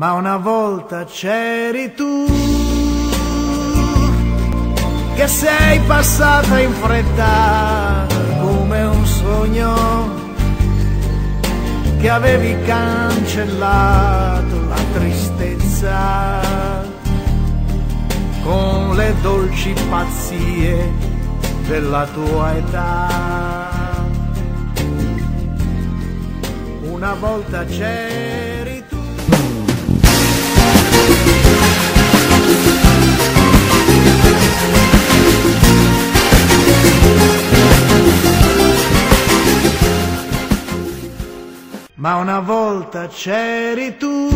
Ma una volta c'eri tu, che sei passata in fretta come un sogno che avevi cancellato la tristezza con le dolci pazzie della tua età. Una volta c'eri tu. Ma una volta c'eri tu,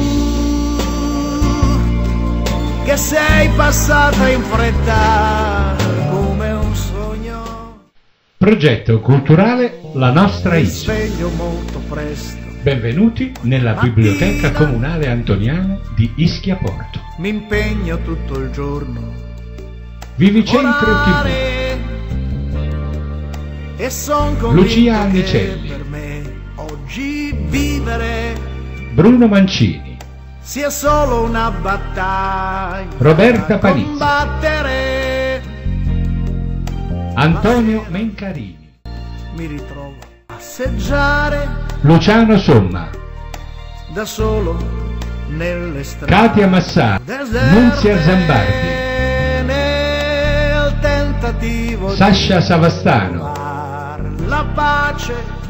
che sei passata in fretta come un sogno. Progetto culturale La Nostra Isola. Benvenuti nella Biblioteca Comunale Antoniana di Ischia Porto. Mi impegno tutto il giorno. Vivi Centro TV. Lucia Annicelli. Vivere. Bruno Mancini. Sia solo una battaglia. Roberta Panizza. Antonio Mencarini. Mi ritrovo a passeggiare. Luciano Somma. Da solo nelle strade. Katia Massaro. Nunzia Zambardi. Nel tentativo. Sacha Savastano. La pace.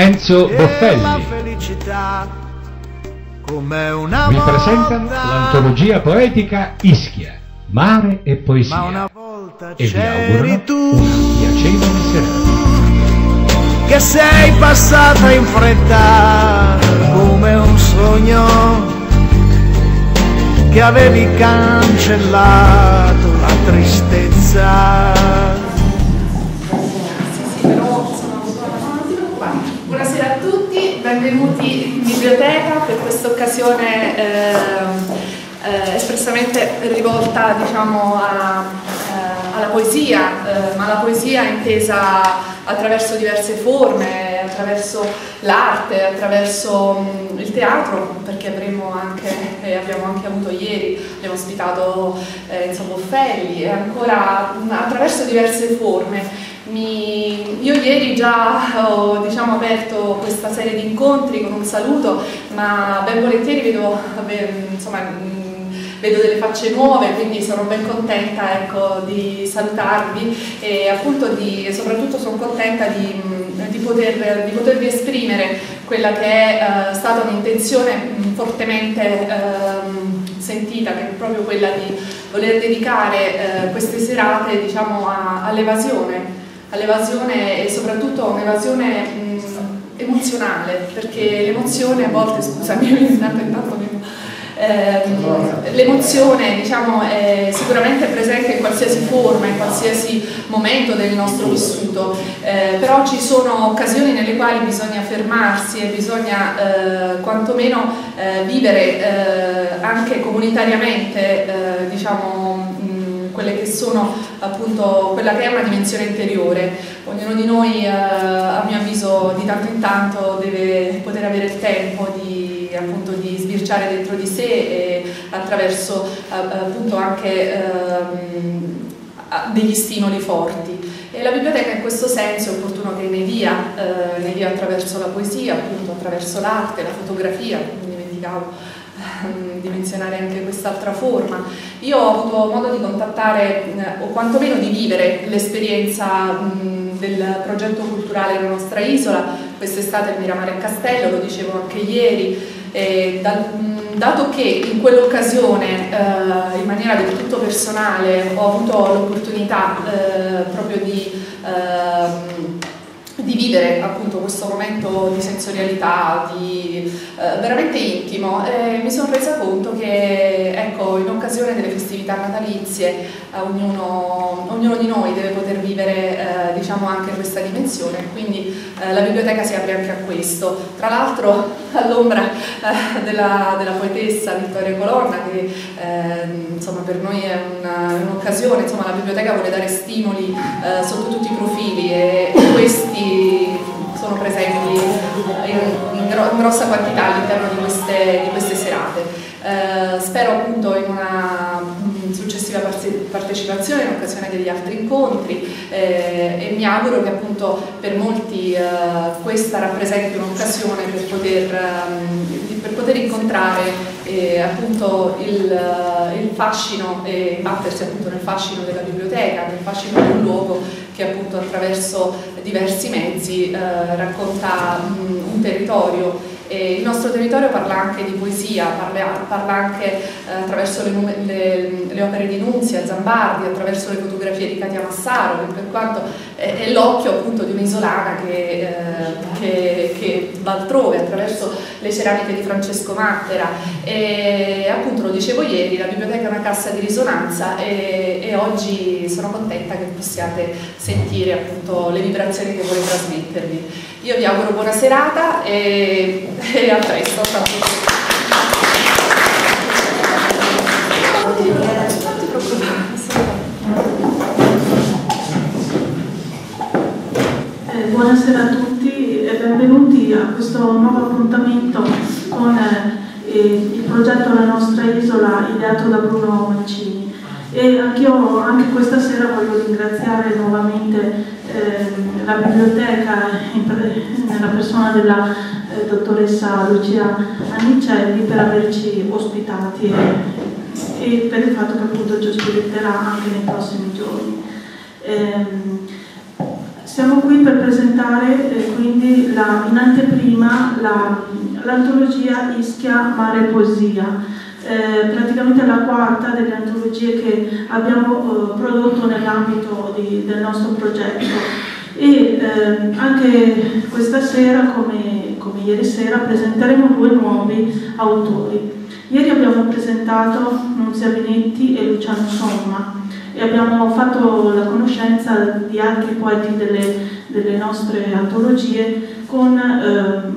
Enzo Boffelli vi presentano l'antologia poetica Ischia, Mare e Poesia e vi augurano una piacevole serata. Che sei passata in fretta come un sogno che avevi cancellato la tristezza. Buonasera a tutti, benvenuti in biblioteca per questa occasione espressamente rivolta, diciamo, alla poesia, ma la poesia intesa attraverso diverse forme, attraverso l'arte, attraverso il teatro, perché avremo anche, abbiamo anche avuto ieri, abbiamo ospitato Enzo Boffelli, e ancora attraverso diverse forme. Io ieri già ho, diciamo, aperto questa serie di incontri con un saluto, ma ben volentieri vedo, insomma, vedo delle facce nuove, quindi sono ben contenta, ecco, di salutarvi e appunto soprattutto sono contenta di potervi esprimere quella che è stata un'intenzione fortemente sentita, che è proprio quella di voler dedicare queste serate, diciamo, all'evasione e soprattutto un'evasione emozionale, perché l'emozione a volte, scusami, l'emozione, diciamo, è sicuramente presente in qualsiasi forma, in qualsiasi momento del nostro vissuto, però ci sono occasioni nelle quali bisogna fermarsi e bisogna quantomeno vivere anche comunitariamente, diciamo, quelle che sono appunto quella che è una dimensione interiore. Ognuno di noi, a mio avviso, di tanto in tanto deve poter avere il tempo di sbirciare dentro di sé e attraverso appunto anche degli stimoli forti. E la biblioteca in questo senso è opportuno che ne dia attraverso la poesia, appunto attraverso l'arte, la fotografia, non dimenticavo di menzionare anche quest'altra forma. Io ho avuto modo di contattare o quantomeno di vivere l'esperienza del progetto culturale La Nostra Isola quest'estate a Miramare e Castello, lo dicevo anche ieri, e dato che in quell'occasione in maniera del tutto personale ho avuto l'opportunità proprio di vivere appunto questo momento di sensorialità, veramente intimo, mi sono resa conto che, ecco, in occasione delle festività natalizie ognuno di noi deve poter vivere diciamo anche questa dimensione, quindi la biblioteca si apre anche a questo. Tra l'altro all'ombra della poetessa Vittoria Colonna, che insomma per noi è un'occasione, insomma la biblioteca vuole dare stimoli sotto tutti i profili, e questi sono presenti in grossa quantità all'interno di queste serate. Spero appunto in una successiva partecipazione in occasione degli altri incontri e mi auguro che appunto per molti questa rappresenti un'occasione per poter incontrare appunto il fascino e imbattersi appunto nel fascino della biblioteca, nel fascino di un luogo che appunto attraverso diversi mezzi racconta un territorio. E il nostro territorio parla anche di poesia, parla anche attraverso le opere di Nunzia Zambardi, attraverso le fotografie di Katia Massaro, che per quanto è l'occhio appunto di un'isolana che va altrove, attraverso le ceramiche di Francesco Matera. E appunto lo dicevo ieri, la biblioteca è una cassa di risonanza e oggi sono contenta che possiate sentire appunto le vibrazioni che vuole trasmettervi. Io vi auguro buona serata e a presto. Buonasera a tutti e benvenuti a questo nuovo appuntamento con il progetto La Nostra Isola, ideato da Bruno Mancini. E anch'io, anche questa sera, voglio ringraziare nuovamente la biblioteca nella persona della dottoressa Lucia Annicelli per averci ospitati e per il fatto che appunto ci ospiterà anche nei prossimi giorni. Siamo qui per presentare quindi in anteprima l'antologia Ischia, Mare e Poesia. Praticamente la quarta delle antologie che abbiamo prodotto nell'ambito del nostro progetto e anche questa sera, come ieri sera, presenteremo due nuovi autori. Ieri abbiamo presentato Nunzia Benetti e Luciano Somma e abbiamo fatto la conoscenza di altri poeti delle nostre antologie con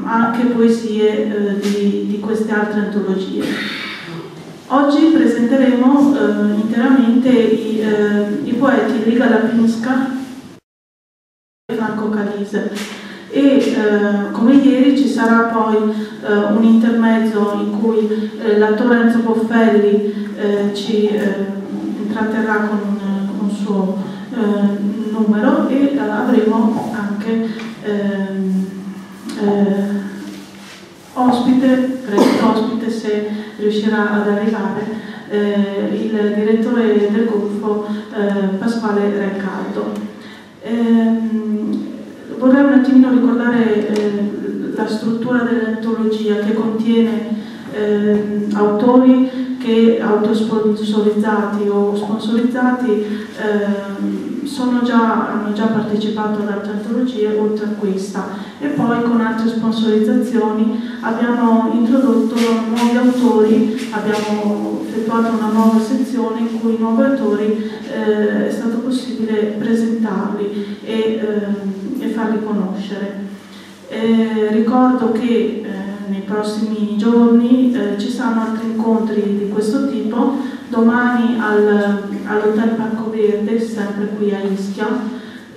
anche poesie di queste altre antologie. Oggi presenteremo interamente i poeti Liga Lapinska e Franco Calise e come ieri ci sarà poi un intermezzo in cui l'attore Enzo Boffelli ci intratterrà con un suo numero e avremo anche ospite, se riuscirà ad arrivare, il direttore del Golfo Pasquale Reccaldo. Vorrei un attimino ricordare la struttura dell'antologia, che contiene autori che autosponsorizzati o sponsorizzati hanno già partecipato ad altre antologie oltre a questa, e poi con altre sponsorizzazioni abbiamo introdotto nuovi autori, abbiamo effettuato una nuova sezione in cui i nuovi autori è stato possibile presentarli e farli conoscere. Ricordo che nei prossimi giorni ci saranno altri incontri di questo tipo, domani all'Hotel Parco Verde, sempre qui a Ischia,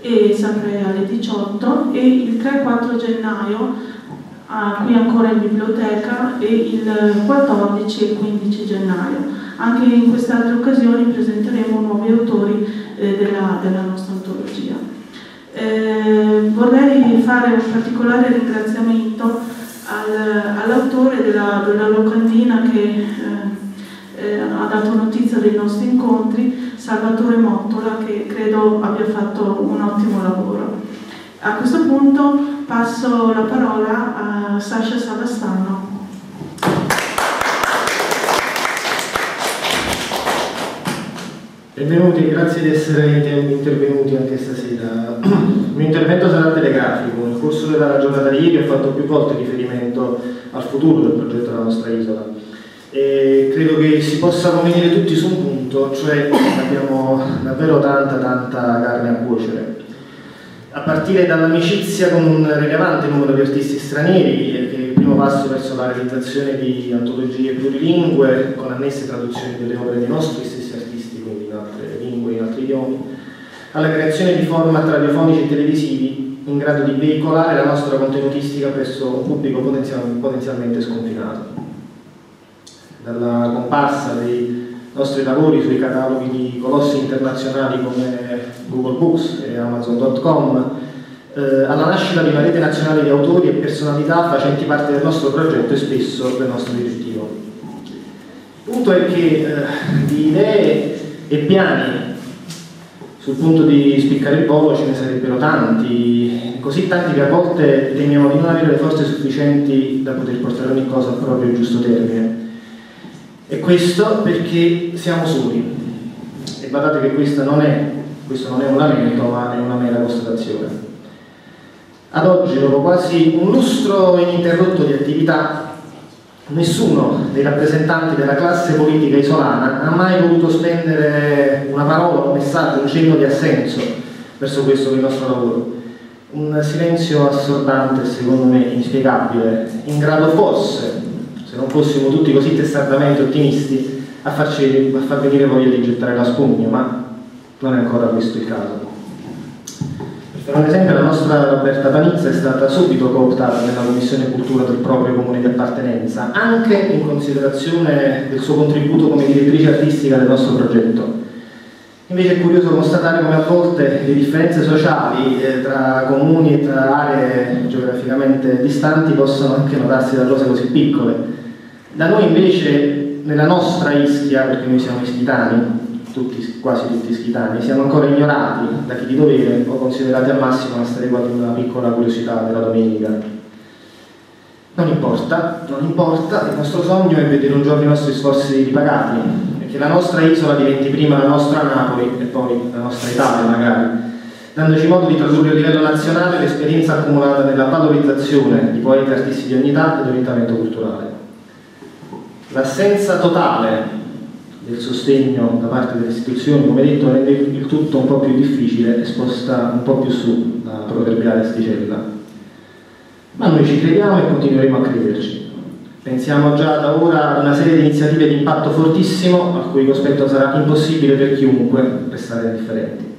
e sempre alle 18, e il 3-4 gennaio qui ancora in biblioteca, e il 14 e 15 gennaio. Anche in queste altre occasioni presenteremo nuovi autori della nostra antologia. Vorrei fare un particolare ringraziamento all'autore della locandina che ha dato notizia dei nostri incontri, Salvatore Mottola, che credo abbia fatto un ottimo lavoro. A questo punto passo la parola a Sacha Savastano. Benvenuti, grazie di essere intervenuti anche stasera. Il mio intervento sarà telegrafico. Nel corso della giornata di ieri ho fatto più volte riferimento al futuro del progetto della nostra isola e credo che si possa convenire tutti su un punto, cioè abbiamo davvero tanta carne a cuocere. A partire dall'amicizia con un rilevante numero di artisti stranieri, che è il primo passo verso la realizzazione di antologie plurilingue con annesse traduzioni delle opere dei nostri stessi artisti, quindi in altre lingue, in altri idiomi, alla creazione di format radiofonici e televisivi in grado di veicolare la nostra contenutistica presso un pubblico potenzialmente sconfinato. Dalla comparsa dei nostri lavori sui cataloghi di colossi internazionali come Google Books e Amazon.com, alla nascita di una rete nazionale di autori e personalità facenti parte del nostro progetto e spesso del nostro direttivo. Il punto è che di idee e piani sul punto di spiccare il volo ce ne sarebbero tanti, così tanti che a volte temiamo di non avere le forze sufficienti da poter portare ogni cosa al proprio giusto termine. E questo perché siamo soli. E guardate che questo non è un lamento, ma è una mera constatazione. Ad oggi, dopo quasi un lustro ininterrotto di attività, nessuno dei rappresentanti della classe politica isolana ha mai voluto spendere una parola, un messaggio, un cenno di assenso verso questo che è il nostro lavoro. Un silenzio assordante, secondo me inspiegabile, in grado forse, se non fossimo tutti così testardamente ottimisti, a far venire voglia di gettare la spugna, ma non è ancora questo il caso. Per un esempio, la nostra Roberta Panizza è stata subito cooptata nella Commissione Cultura del proprio comune di appartenenza, anche in considerazione del suo contributo come direttrice artistica del nostro progetto. Invece è curioso constatare come a volte le differenze sociali tra comuni e tra aree geograficamente distanti possano anche notarsi da cose così piccole. Da noi invece, nella nostra Ischia, perché noi siamo ischitani, quasi tutti ischitani, siamo ancora ignorati da chi di dovere o considerati al massimo una stregua di una piccola curiosità della domenica. Non importa, il nostro sogno è vedere un giorno i nostri sforzi ripagati, perché la nostra isola diventi prima la nostra Napoli e poi la nostra Italia magari, dandoci modo di tradurre a livello nazionale l'esperienza accumulata nella valorizzazione di poeti e artisti di ogni età e di orientamento culturale. L'assenza totale del sostegno da parte delle istituzioni, come detto, rende il tutto un po' più difficile e sposta un po' più su la proverbiale sticella. Ma noi ci crediamo e continueremo a crederci. Pensiamo già da ora a una serie di iniziative di impatto fortissimo, al cui cospetto sarà impossibile per chiunque restare indifferenti.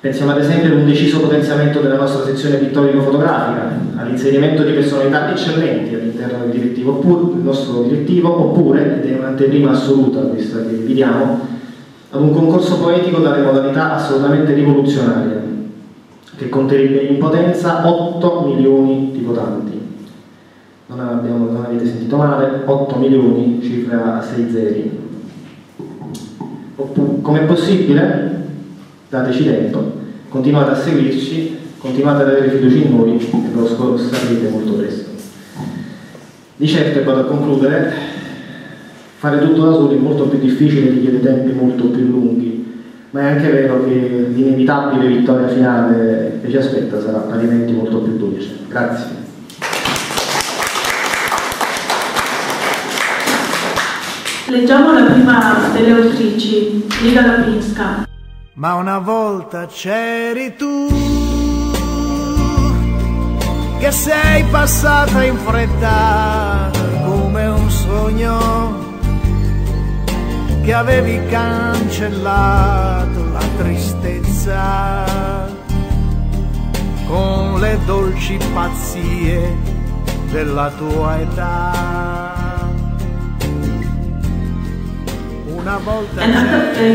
Pensiamo ad esempio ad un deciso potenziamento della nostra sezione pittorico-fotografica, all'inserimento di personalità eccellenti all'interno del nostro direttivo, oppure, ed è un'anteprima assoluta questa che vi diamo, ad un concorso poetico dalle modalità assolutamente rivoluzionarie, che conterebbe in potenza 8 milioni di votanti. Non avete sentito male, 8 milioni, cifra a 6 zeri. Com'è possibile? Dateci tempo, continuate a seguirci, continuate ad avere fiducia in noi e lo saprete molto presto. Di certo, e vado a concludere, fare tutto da soli è molto più difficile, richiede tempi molto più lunghi, ma è anche vero che l'inevitabile vittoria finale che ci aspetta sarà parimenti molto più dolce. Grazie. Leggiamo la prima delle autrici, Liga Lapinska. Ma una volta c'eri tu, che sei passata in fretta come un sogno, che avevi cancellato la tristezza con le dolci pazzie della tua età.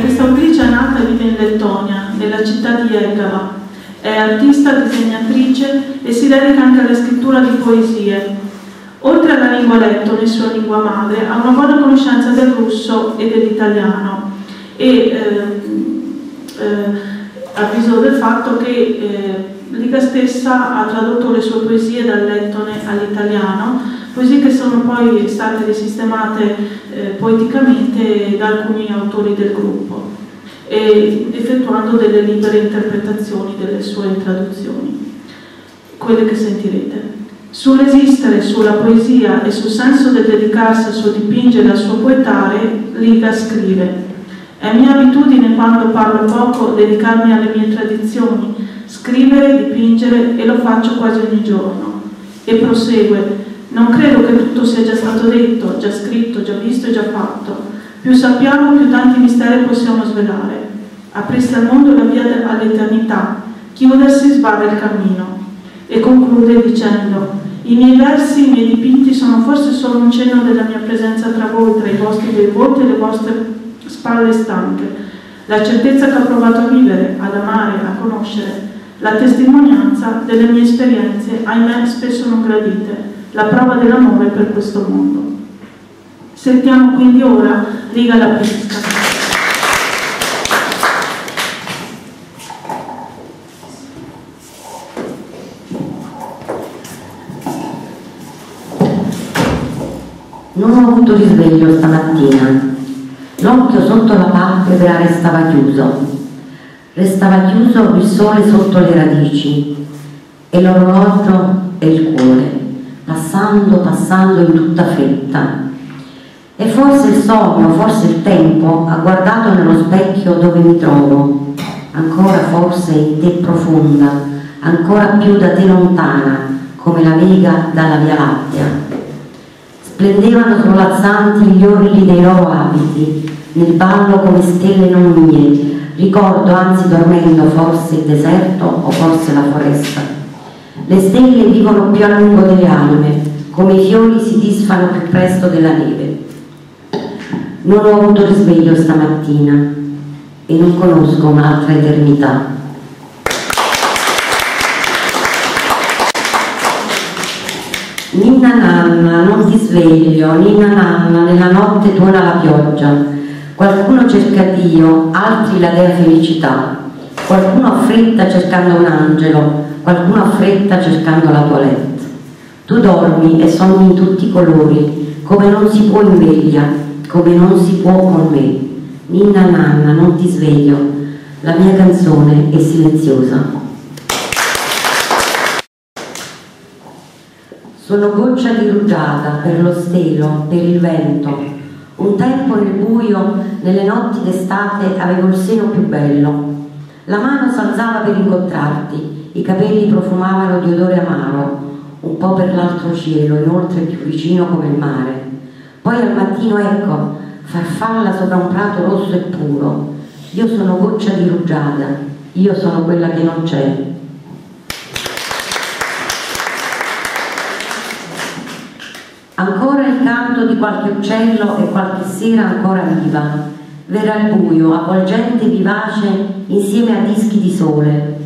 Questa autrice è nata e vive in Lettonia, nella città di Jelgava. È artista, disegnatrice e si dedica anche alla scrittura di poesie. Oltre alla lingua lettone, sua lingua madre, ha una buona conoscenza del russo e dell'italiano e avviso del fatto che Liga stessa ha tradotto le sue poesie dal lettone all'italiano, poesie che sono poi state risistemate poeticamente da alcuni autori del gruppo, effettuando delle libere interpretazioni delle sue traduzioni, quelle che sentirete. Sull'esistere, sulla poesia e sul senso del dedicarsi al suo dipingere e al suo poetare, Liga scrive: è mia abitudine, quando parlo poco, dedicarmi alle mie tradizioni, scrivere, dipingere, e lo faccio quasi ogni giorno. E prosegue: non credo che tutto sia già stato detto, già scritto, già visto e già fatto. Più sappiamo, più tanti misteri possiamo svelare. Apresti al mondo la via all'eternità. chiudersi sbarra il cammino. E conclude dicendo: i miei versi, i miei dipinti sono forse solo un cenno della mia presenza tra voi, tra i vostri bei volti e le vostre spalle stanche, la certezza che ho provato a vivere, ad amare, a conoscere, la testimonianza delle mie esperienze, ahimè spesso non gradite, la prova dell'amore per questo mondo. Sentiamo quindi ora Liga Lapinska. Non ho avuto risveglio stamattina. L'occhio sotto la palpebra restava chiuso. Restava chiuso il sole sotto le radici e l'orologio e il cuore, passando in tutta fretta. E forse il sonno, forse il tempo, ha guardato nello specchio dove mi trovo, ancora forse in te profonda, ancora più da te lontana, come la vega dalla Via Lattea. Splendevano svolazzanti gli orli dei loro abiti, nel ballo come stelle non mie, ricordo anzi dormendo forse il deserto o forse la foresta. Le stelle vivono più a lungo delle anime, come i fiori si disfano più presto della neve. Non ho avuto risveglio stamattina e non conosco un'altra eternità. Ninna nanna, non ti sveglio, ninna nanna, nella notte tuona la pioggia. Qualcuno cerca Dio, altri la dea felicità. Qualcuno ha fretta cercando un angelo, qualcuno ha fretta cercando la toilette. Tu dormi e sogni in tutti i colori, come non si può in veglia, come non si può con me. Ninna nanna, non ti sveglio, la mia canzone è silenziosa. Sono goccia di rugiada per lo stelo, per il vento. Un tempo nel buio, nelle notti d'estate, avevo il seno più bello. La mano s'alzava per incontrarti, i capelli profumavano di odore amaro, un po' per l'altro cielo, inoltre più vicino come il mare. Poi al mattino, ecco, farfalla sopra un prato rosso e puro. Io sono goccia di rugiada, io sono quella che non c'è. Ancora il canto di qualche uccello e qualche sera ancora viva. Verrà il buio, avvolgente e vivace, insieme a dischi di sole.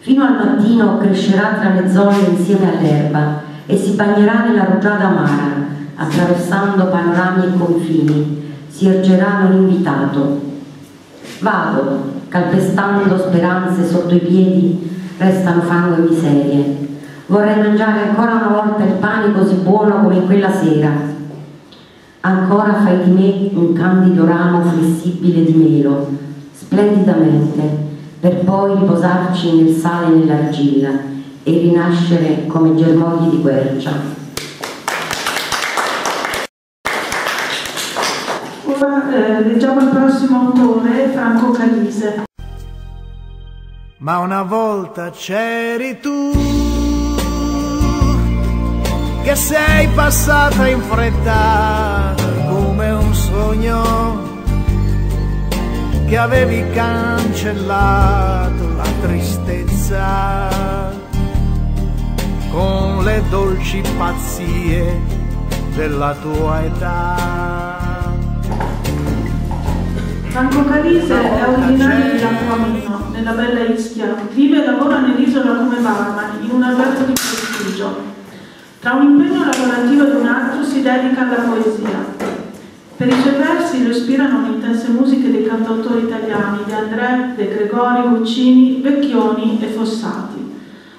Fino al mattino crescerà tra le zolle insieme all'erba e si bagnerà nella rugiada amara, attraversando panorami e confini. Si ergerà non invitato. Vado, calpestando speranze sotto i piedi, restano fango e miserie. Vorrei mangiare ancora una volta il pane così buono come quella sera. Ancora fai di me un candido ramo flessibile di melo, splendidamente, per poi riposarci nel sale e nell'argilla e rinascere come germogli di quercia. Ora leggiamo il prossimo autore, Franco Calise. Ma una volta c'eri tu, che sei passata in fretta come un sogno, che avevi cancellato la tristezza con le dolci pazzie della tua età. Franco Calise è originario di Lampolino, nella bella Ischia. Vive e lavora nell'isola come barman in un albergo di prestigio. Tra un impegno lavorativo ed un altro si dedica alla poesia. Per i suoi versi lo ispirano le intense musiche dei cantautori italiani De André, De Gregori, Guccini, Vecchioni e Fossati.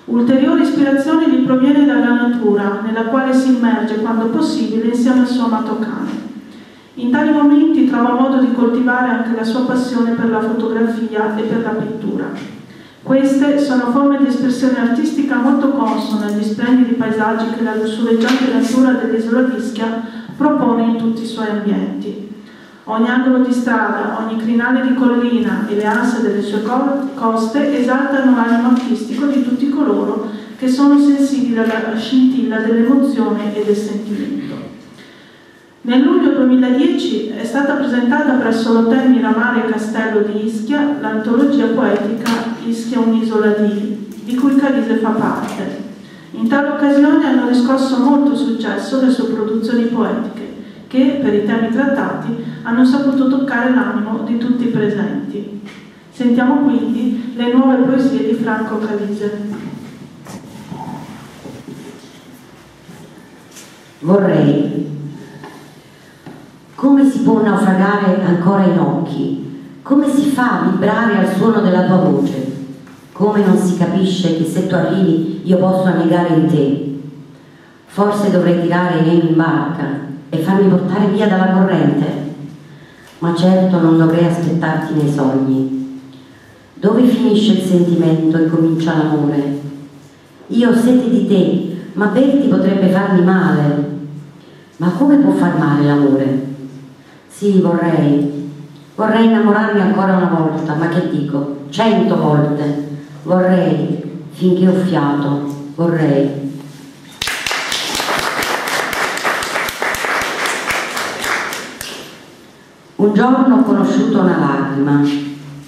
Ulteriore ispirazione gli proviene dalla natura, nella quale si immerge quando possibile insieme al suo amato cane. In tali momenti trova modo di coltivare anche la sua passione per la fotografia e per la pittura. Queste sono forme di espressione artistica molto consone agli splendidi paesaggi che la lussureggiante natura dell'isola di Ischia propone in tutti i suoi ambienti. Ogni angolo di strada, ogni crinale di collina e le anse delle sue coste esaltano l'animo artistico di tutti coloro che sono sensibili alla scintilla dell'emozione e del sentimento. Nel luglio 2010 è stata presentata presso l'hotel Miramare Castello di Ischia l'antologia poetica Ischia un'isola di cui Calise fa parte. In tale occasione hanno riscosso molto successo le sue produzioni poetiche, che, per i temi trattati, hanno saputo toccare l'animo di tutti i presenti. Sentiamo quindi le nuove poesie di Franco Calise. Vorrei. Come si può naufragare ancora in occhi? Come si fa a vibrare al suono della tua voce? Come non si capisce che se tu arrivi io posso annegare in te? Forse dovrei tirare i remi in barca e farmi portare via dalla corrente, ma certo non dovrei aspettarti nei sogni. Dove finisce il sentimento e comincia l'amore? Io ho sete di te, ma berti potrebbe farmi male. Ma come può far male l'amore? Sì, vorrei innamorarmi ancora una volta, ma che dico, 100 volte, vorrei, finché ho fiato, vorrei. Un giorno ho conosciuto una lacrima,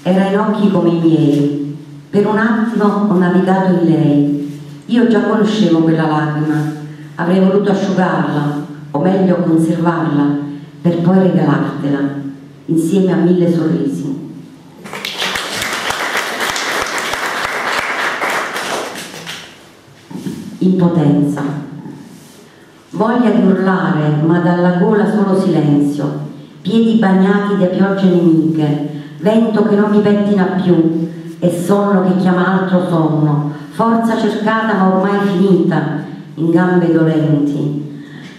era in occhi come i miei, per un attimo ho navigato in lei, io già conoscevo quella lacrima, avrei voluto asciugarla, o meglio conservarla, per poi regalartela, insieme a 1000 sorrisi. Impotenza. Voglia di urlare, ma dalla gola solo silenzio, piedi bagnati da piogge nemiche, vento che non mi pettina più, e sonno che chiama altro sonno, forza cercata ma ormai finita, in gambe dolenti.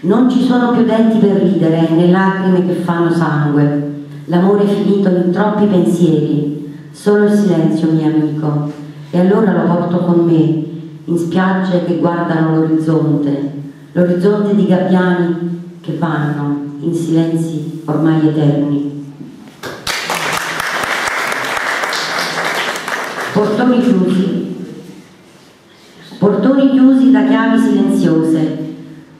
Non ci sono più denti per ridere, né lacrime che fanno sangue. L'amore è finito in troppi pensieri, solo il silenzio, mio amico. E allora lo porto con me, in spiagge che guardano l'orizzonte, l'orizzonte di gabbiani che vanno in silenzi ormai eterni. Portoni chiusi. Portoni chiusi da chiavi silenziose,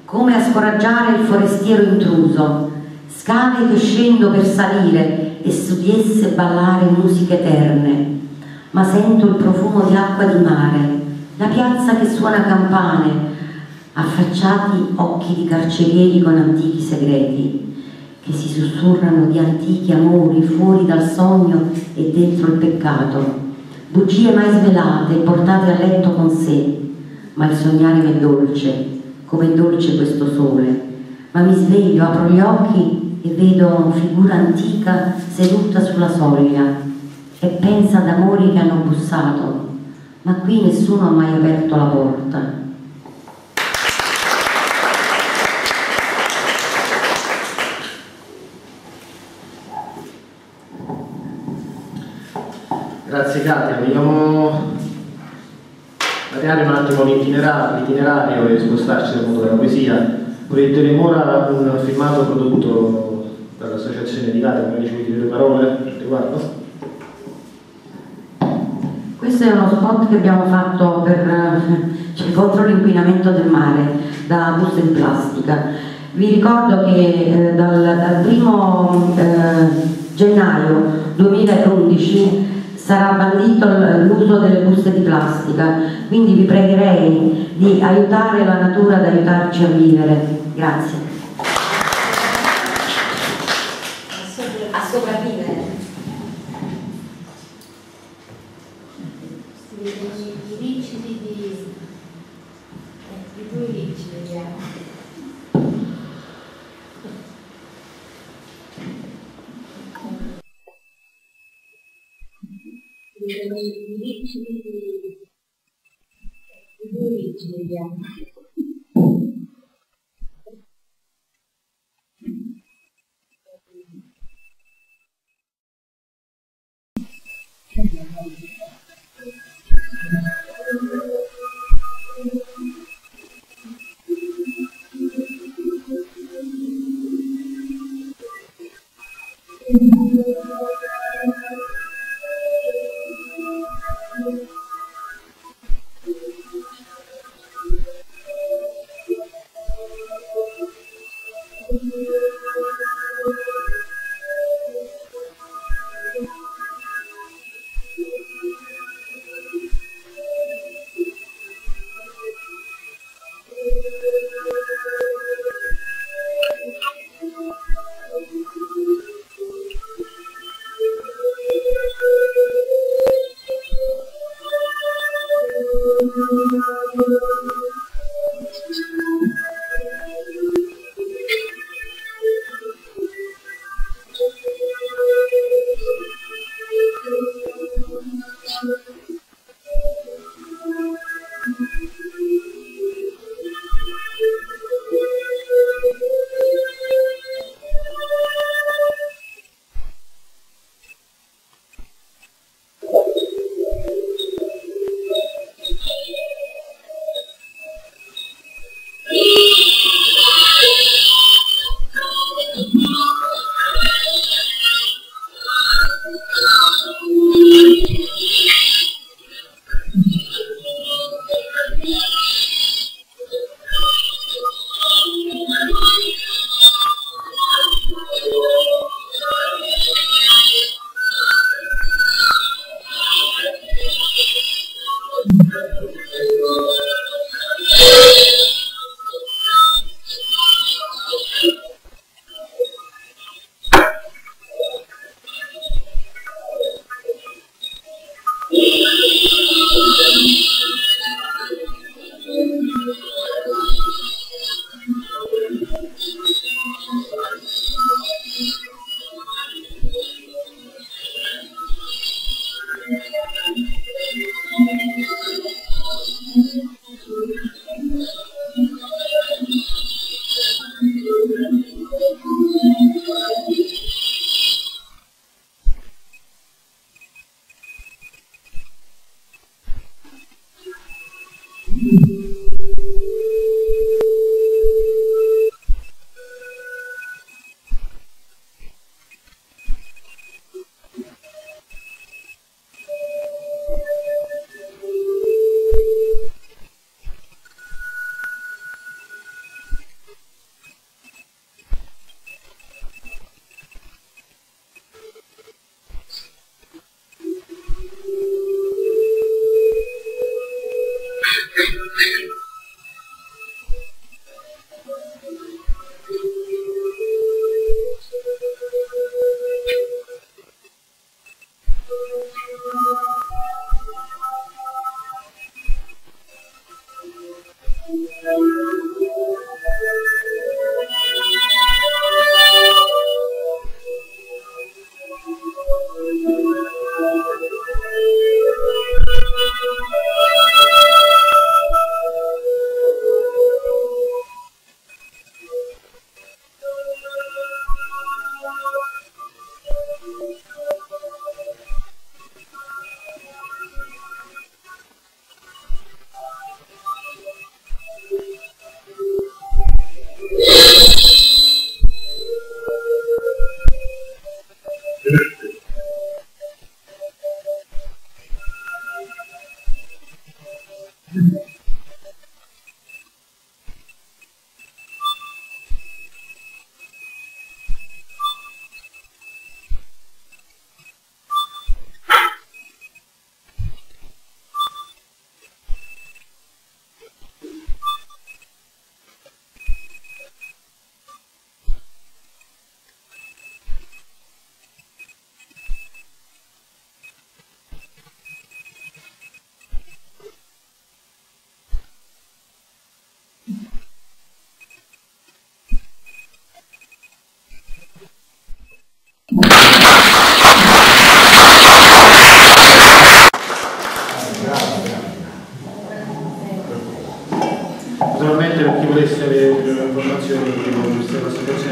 come a scoraggiare il forestiero intruso, scale che scendo per salire e su di esse ballare musiche eterne, ma sento il profumo di acqua di mare, la piazza che suona campane, affacciati occhi di carcerieri con antichi segreti, che si sussurrano di antichi amori fuori dal sogno e dentro il peccato, bugie mai svelate e portate a letto con sé, ma il sognare è dolce, come dolce questo sole, ma mi sveglio, apro gli occhi e vedo figura antica seduta sulla soglia e penso ad amori che hanno bussato, ma qui nessuno ha mai aperto la porta. Grazie Katia, vediamo. Variare un attimo l'itinerario e spostarci dal mondo della poesia. Proietteremo ora un filmato prodotto dall'associazione di Katia, come dicevi delle parole riguardo. Questo è uno spot che abbiamo fatto contro l'inquinamento del mare da buste in plastica. Vi ricordo che dal 1° gennaio 2011 sarà bandito l'uso delle buste di plastica, quindi vi pregherei di aiutare la natura ad aiutarci a vivere. Grazie. A sopravvivere. Thank you.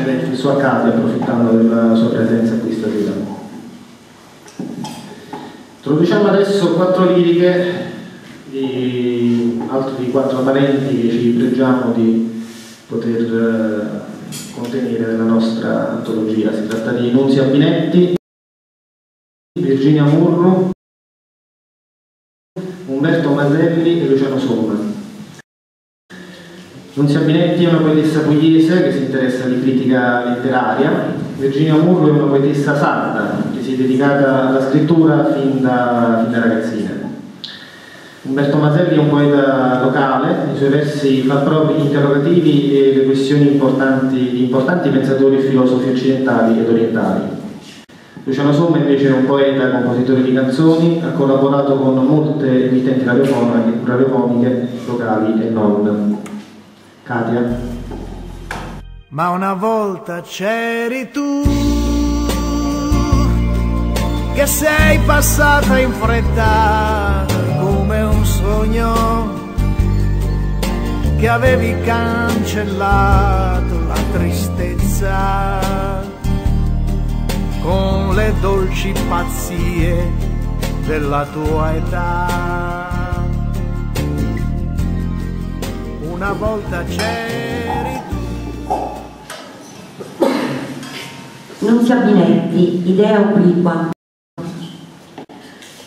eventi surreali, approfittando della sua presenza qui stasera. Introduciamo adesso quattro liriche di altri quattro talenti che ci pregiamo di poter contenere nella nostra antologia. Si tratta di Nunzia Binetti, Virginia Murro, Umberto Maselli e Luciano Somma. Nunzia Binetti è una poetessa pugliese che si interessa di critica letteraria. Virginia Murro è una poetessa sarda che si è dedicata alla scrittura fin da ragazzina. Umberto Maselli è un poeta locale, i suoi versi fa propri gli interrogativi e le questioni di importanti pensatori e filosofi occidentali ed orientali. Luciano Somma invece è un poeta e compositore di canzoni, ha collaborato con molte emittenti radiofoniche locali e non. Katia. Ma una volta c'eri tu, che sei passata in fretta come un sogno, che avevi cancellato la tristezza con le dolci pazzie della tua età. Una volta c'eri tu. Nunzia Binetti, idea obliqua.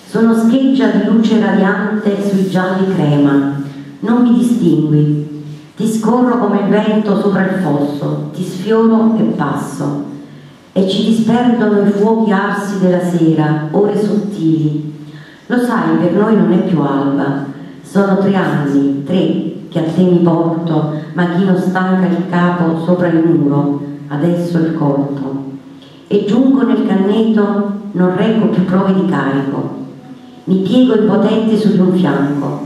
Sono scheggia di luce radiante sui gialli crema. Non mi distingui. Ti scorro come il vento sopra il fosso, ti sfioro e passo. E ci disperdono i fuochi arsi della sera, ore sottili. Lo sai, per noi non è più alba. Sono 3 anni, 3. Che a te mi porto, ma chi non stanca il capo sopra il muro, adesso il corpo. E giungo nel canneto, non reggo più prove di carico. Mi piego impotente su di un fianco.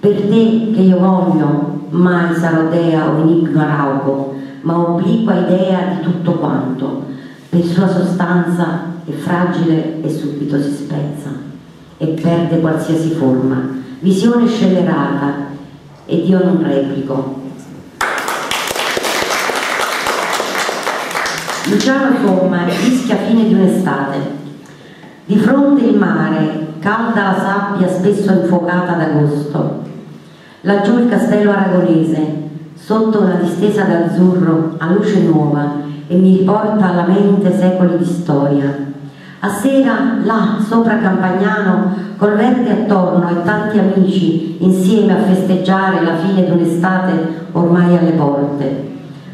Per te che io voglio, mai sarò dea o enigma rauco, ma obliqua idea di tutto quanto. Per sua sostanza è fragile e subito si spezza, e perde qualsiasi forma, visione scellerata. Ed io non replico. Luciano Somma, Ischia fine di un'estate. Di fronte il mare, calda la sabbia spesso infuocata d'agosto. Laggiù il castello aragonese, sotto una distesa d'azzurro a luce nuova, e mi riporta alla mente secoli di storia. A sera, là, sopra Campagnano, col verde attorno e tanti amici insieme a festeggiare la fine di un'estate ormai alle porte.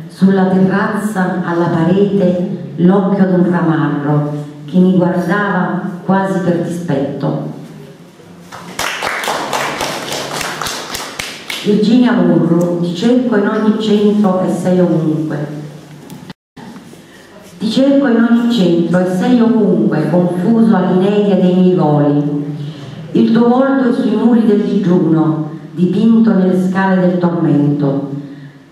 Sulla terrazza, alla parete, l'occhio d'un ramarro che mi guardava quasi per dispetto. Virginia Murro, ti cerco in ogni centro e sei ovunque. Ti cerco in ogni centro e sei ovunque, confuso all'inedia dei miei voli. Il tuo volto è sui muri del digiuno, dipinto nelle scale del tormento.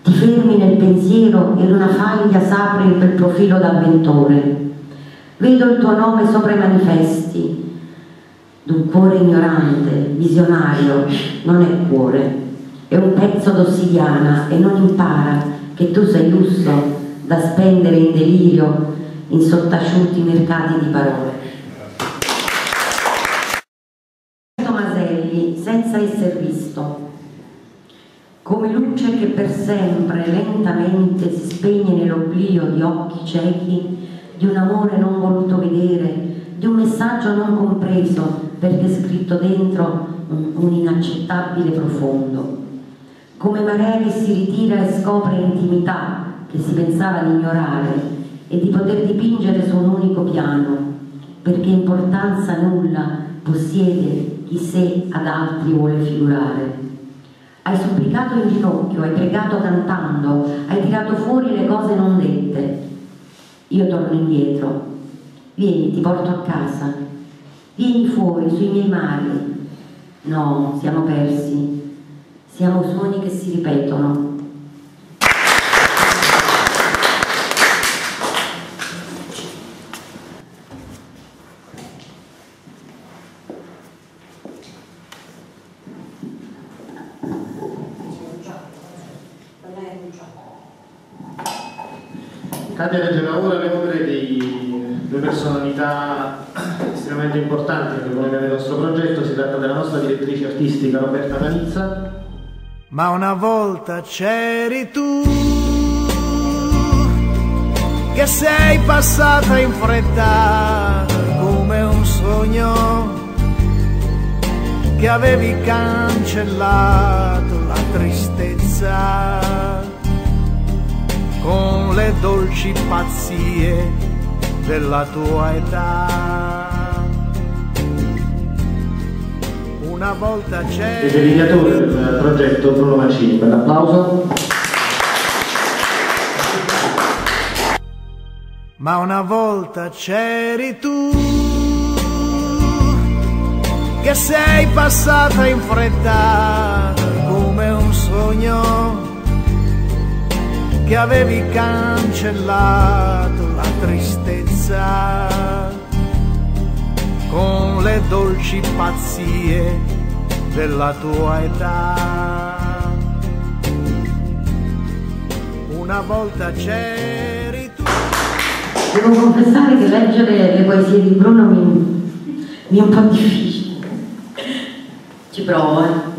Ti fermi nel pensiero ed una faglia s'apre per profilo d'avventore. Vedo il tuo nome sopra i manifesti, d'un cuore ignorante, visionario, non è cuore. È un pezzo d'ossidiana e non impara che tu sei lusso da spendere in delirio in sottaciuti mercati di parole. Senza esser visto, come luce che per sempre lentamente si spegne nell'oblio di occhi ciechi, di un amore non voluto vedere, di un messaggio non compreso perché scritto dentro un inaccettabile profondo, come marea che si ritira e scopre intimità che si pensava di ignorare e di poter dipingere su un unico piano, perché importanza nulla possiede chi sé ad altri vuole figurare. Hai supplicato in ginocchio, hai pregato cantando, hai tirato fuori le cose non dette. Io torno indietro. Vieni, ti porto a casa. Vieni fuori, sui miei mari. No, siamo persi. Siamo suoni che si ripetono. Katia leggeva ora le opere di due personalità estremamente importanti che collegano del nostro progetto. Si tratta della nostra direttrice artistica Roberta Panizza. Ma una volta c'eri tu, che sei passata in fretta come un sogno, che avevi cancellato la tristezza con le dolci pazzie della tua età. Una volta c'è il delineatore del progetto Bruno Mancini, per l'applauso. Ma una volta c'eri tu, che sei passata in fretta come un sogno, che avevi cancellato la tristezza con le dolci pazzie della tua età. Una volta c'eri tu. Devo confessare che leggere le poesie di Bruno mi è un po' difficile. Ci provo, eh.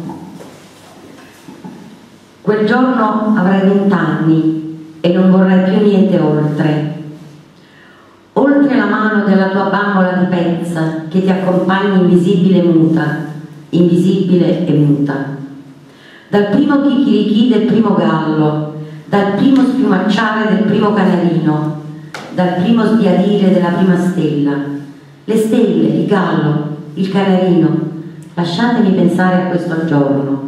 Quel giorno avrai 20 anni e non vorrai più niente oltre. Oltre la mano della tua bambola di pezza che ti accompagni invisibile e muta, invisibile e muta. Dal primo chicchirichì del primo gallo, dal primo schiumacciare del primo canarino, dal primo sbiadire della prima stella. Le stelle, il gallo, il canarino. Lasciatemi pensare a questo giorno.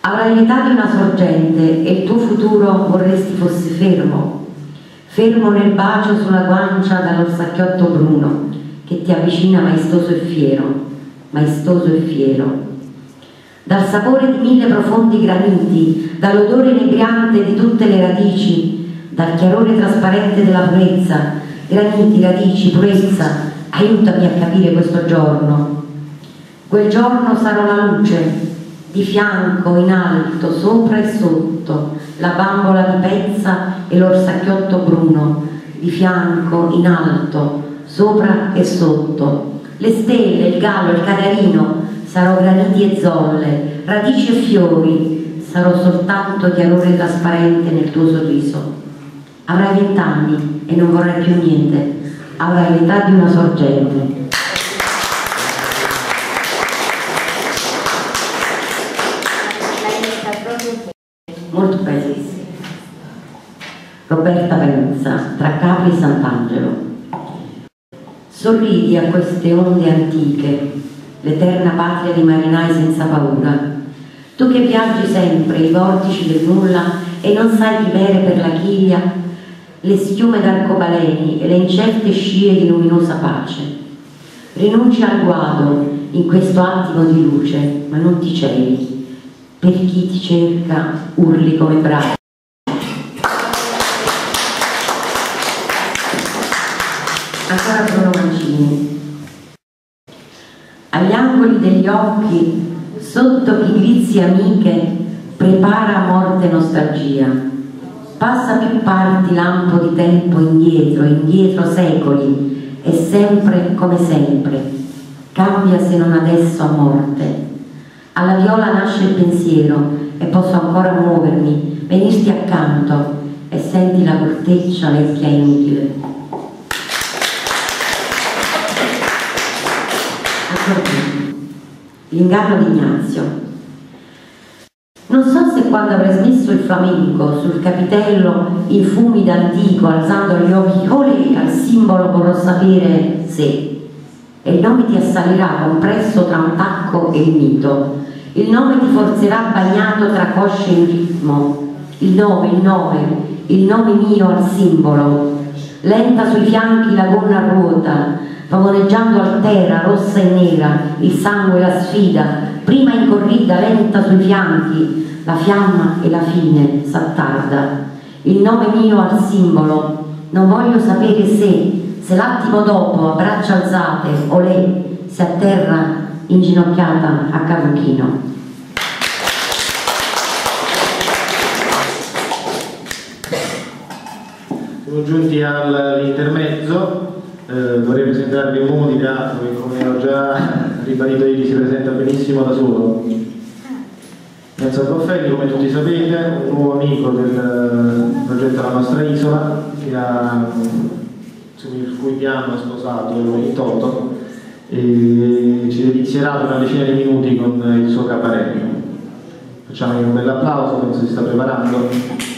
Avrai vietato una sorgente e il tuo futuro vorresti fosse fermo, fermo nel bacio sulla guancia dall'orsacchiotto bruno che ti avvicina maestoso e fiero, maestoso e fiero. Dal sapore di 1000 profondi graniti, dall'odore inebriante di tutte le radici, dal chiarore trasparente della purezza, graniti, radici, purezza, aiutami a capire questo giorno. Quel giorno sarò la luce, di fianco, in alto, sopra e sotto, la bambola di pezza e l'orsacchiotto bruno, di fianco, in alto, sopra e sotto. Le stelle, il gallo, il canarino, sarò graniti e zolle, radici e fiori, sarò soltanto chiarore trasparente nel tuo sorriso. Avrai 20 anni e non vorrai più niente, avrai l'età di una sorgente. Molto paesissimo. Roberta Panizza, tra Capri e Sant'Angelo. Sorridi a queste onde antiche, l'eterna patria di marinai senza paura. Tu che viaggi sempre i vortici del nulla e non sai vivere per la chiglia le schiume d'arcobaleni e le incerte scie di luminosa pace. Rinunci al guado in questo attimo di luce, ma non ti cedi. Per chi ti cerca, urli come bravo. Ancora Bruno Mancini. Agli angoli degli occhi, sotto pigrizie amiche, prepara a morte nostalgia. Passa più parti lampo di tempo indietro, indietro secoli, e sempre come sempre. Cambia se non adesso a morte. Alla viola nasce il pensiero e posso ancora muovermi, venirti accanto e senti la corteccia vecchia e inutile. L'inganno di Ignazio. Non so se quando avrei smesso il flamenco sul capitello in fumi d'antico, alzando gli occhi olè al simbolo vorrò sapere se. E il nome ti assalirà compresso tra un tacco e il mito. Il nome ti forzerà bagnato tra cosce e ritmo. Il nome mio al simbolo. Lenta sui fianchi la gonna ruota, favoreggiando altera, rossa e nera, il sangue e la sfida. Prima in corrida, lenta sui fianchi, la fiamma e la fine s'attarda. Il nome mio al simbolo. Non voglio sapere se l'attimo dopo a braccia alzate, olè, si atterra inginocchiata a Cavuchino. Siamo giunti all'intermezzo, vorrei presentarvi un uomo di teatro che, come ho già ribadito ieri, si presenta benissimo da solo. Enzo Boffelli, come tutti sapete, un nuovo amico del progetto La Nostra Isola, il cui piano è sposato in toto, e ci delizierà una decina di minuti con il suo cabaret. Facciamogli un bel applauso, penso si sta preparando.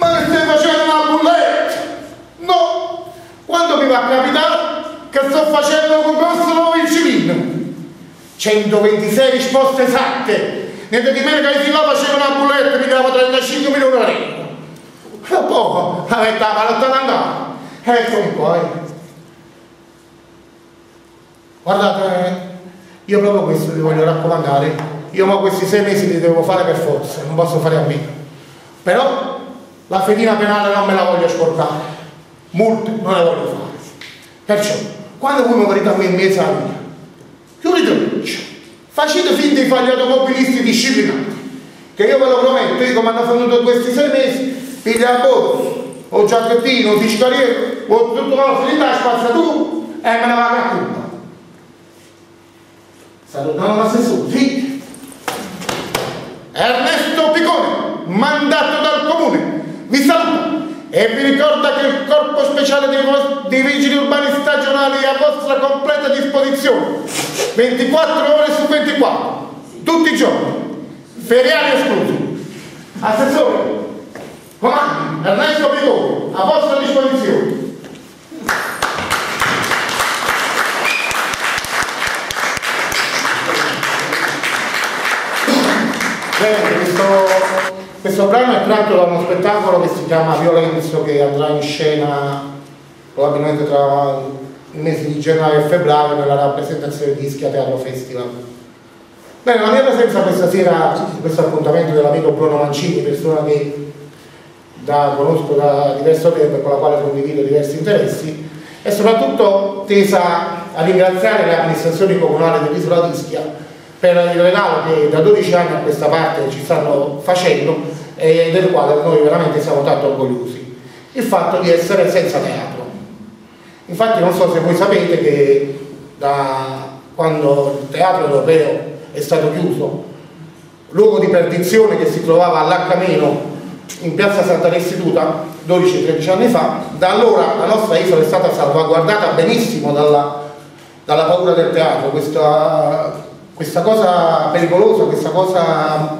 Ma che stai facendo una bulletta? No! Quando mi va a capitare che sto facendo come nostro vicino? 126 risposte esatte! Niente di meno che si là faceva una bulletta e mi dava 35 milioni di euro. Tra poco avvettava l'80. Ecco un po'. Guardate, io proprio questo vi voglio raccomandare. Io ma questi 6 mesi li devo fare per forza, non posso fare a meno. Però la fedina penale non me la voglio scordare. Multe non le voglio fare. Perciò, quando voi mi venite a me in mezzo a me, chiudete l'occhio, facete finta di fare gli automobilisti disciplinati, che io ve lo prometto, io come hanno fatto questi 6 mesi, piglia a bordo, o giacchettino, o fiscaliere, o tutto quello che la spazzatura, e me ne vado a Cuba. Salutano l'assessore, sì. Ernesto Piccone, mandato dal comune, vi saluta e vi ricorda che il corpo speciale dei vigili urbani stagionali è a vostra completa disposizione, 24 ore su 24, tutti i giorni, feriali esclusi. Assessore, comandi, Ernesto Piccone, a vostra disposizione. Bene, questo brano è tratto da uno spettacolo che si chiama Violenzo, che andrà in scena probabilmente tra i mesi di gennaio e febbraio nella rappresentazione di Ischia Teatro Festival. Bene, la mia presenza questa sera, questo appuntamento dell'amico Bruno Mancini, persona che conosco da diverso tempo e con la quale condivido diversi interessi, è soprattutto tesa a ringraziare le amministrazioni comunali dell'isola di Ischia per il regalo che da 12 anni a questa parte ci stanno facendo e del quale noi veramente siamo tanto orgogliosi, il fatto di essere senza teatro. Infatti non so se voi sapete che da quando il Teatro Europeo è stato chiuso, luogo di perdizione che si trovava all'H- in piazza Santa Restituta 12-13 anni fa, da allora la nostra isola è stata salvaguardata benissimo dalla paura del teatro. Questa cosa pericolosa, questa cosa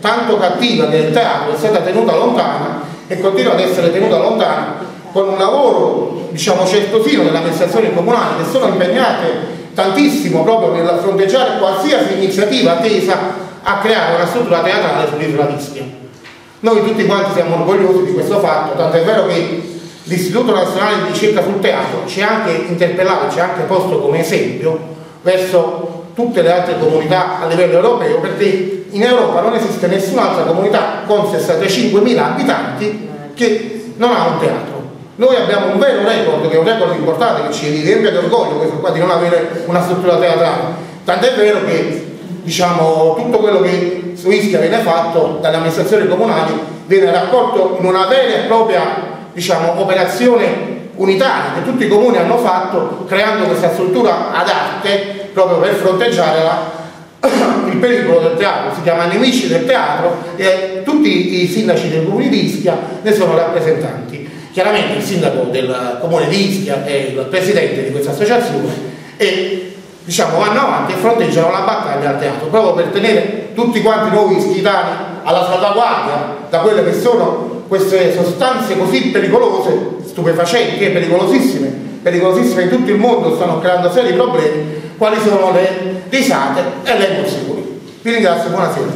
tanto cattiva che il teatro è stata tenuta lontana e continua ad essere tenuta lontana con un lavoro, diciamo, certosino delle amministrazioni comunali che sono impegnate tantissimo proprio nel fronteggiare qualsiasi iniziativa tesa a creare una struttura teatrale sull'isola di Ischia. Noi tutti quanti siamo orgogliosi di questo fatto, tant'è vero che l'Istituto Nazionale di Ricerca sul Teatro ci ha anche interpellato, ci ha anche posto come esempio verso tutte le altre comunità a livello europeo, perché in Europa non esiste nessun'altra comunità con 65.000 abitanti che non ha un teatro. Noi abbiamo un vero record, che è un record importante, che ci riempie d'orgoglio questo qua di non avere una struttura teatrale. Tant'è vero che, diciamo, tutto quello che su Ischia viene fatto dalle amministrazioni comunali viene raccolto in una vera e propria, diciamo, operazione unitaria che tutti i comuni hanno fatto, creando questa struttura ad arte proprio per fronteggiare il pericolo del teatro. Si chiama Nemici del Teatro e tutti i sindaci del comune di Ischia ne sono rappresentanti. Chiaramente il sindaco del comune di Ischia è il presidente di questa associazione e, diciamo, vanno avanti e fronteggiano la battaglia al teatro proprio per tenere tutti quanti noi ischitani alla salvaguardia da quelle che sono queste sostanze così pericolose, stupefacenti e pericolosissime in tutto il mondo, stanno creando seri problemi, quali sono le risate e le emozioni. Vi ringrazio, buonasera.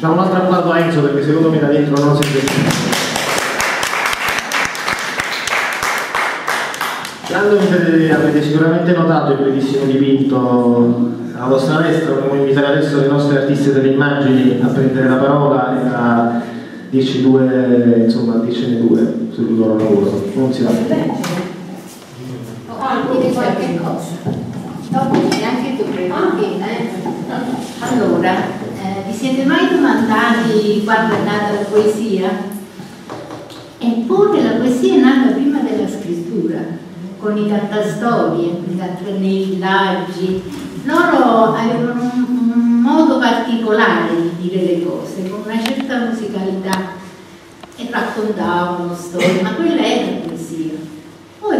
C'è un altro applauso a Enzo, perché secondo me da dentro non si sente. Avete sicuramente notato il bellissimo dipinto alla vostra destra. Vogliamo invitare adesso le nostre artiste delle immagini a prendere la parola e a dirci due sul loro lavoro. Non si va. Voglio dire qualche cosa. Neanche tu, allora, vi siete mai domandati quando è nata la poesia? Eppure la poesia è nata prima della scrittura, con i cantastorie, nei villaggi. Loro avevano un modo particolare di dire le cose, con una certa musicalità, e raccontavano storie, ma quella era poesia. Poi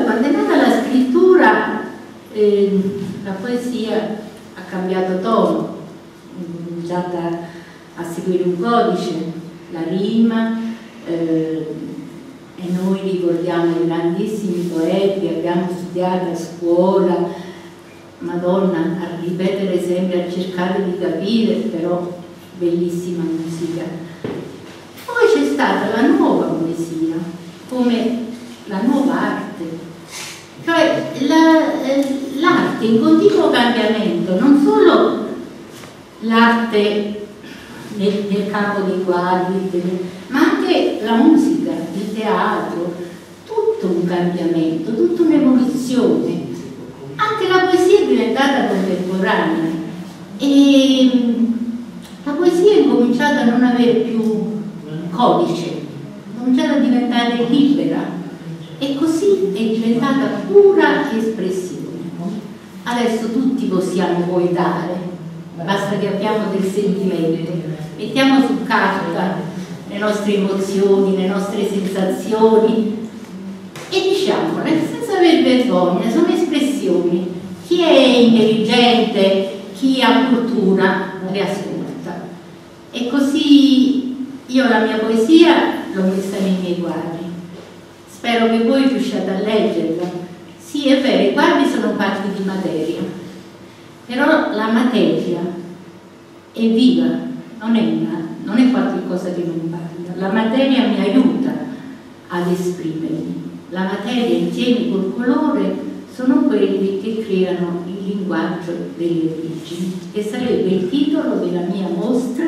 la poesia ha cambiato tono, data a seguire un codice, la rima, e noi ricordiamo i grandissimi poeti, abbiamo studiato a scuola, Madonna, a ripetere sempre, a cercare di capire, però bellissima musica. Poi c'è stata la nuova poesia, come la nuova arte, cioè l'arte in continuo cambiamento, non solo l'arte nel campo dei quadri, ma anche la musica, il teatro, tutto un cambiamento, tutta un'evoluzione. Anche la poesia è diventata contemporanea e la poesia è cominciata a non avere più codice, è cominciata a diventare libera e così è diventata pura espressione. Adesso tutti possiamo poetare, basta che abbiamo del sentimento, mettiamo su carta le nostre emozioni, le nostre sensazioni e diciamole senza aver vergogna, sono espressioni. Chi è intelligente, chi ha cultura, le ascolta. E così io la mia poesia l'ho messa nei miei quadri. Spero che voi riusciate a leggerla. Sì, è vero, i quadri sono parti di materia. Però la materia è viva, non è qualcosa che non parla. La materia mi aiuta ad esprimermi. La materia insieme col colore sono quelli che creano il linguaggio delle origini. E sarebbe il titolo della mia mostra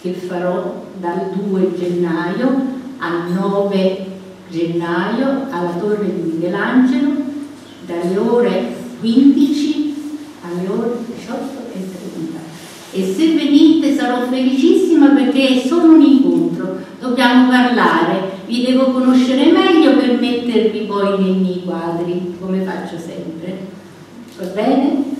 che farò dal 2 gennaio al 9 gennaio alla Torre di Michelangelo, dalle ore 15 alle ore 18:30. E se venite sarò felicissima perché è solo un incontro, dobbiamo parlare, vi devo conoscere meglio per mettervi poi nei miei quadri, come faccio sempre. Va bene?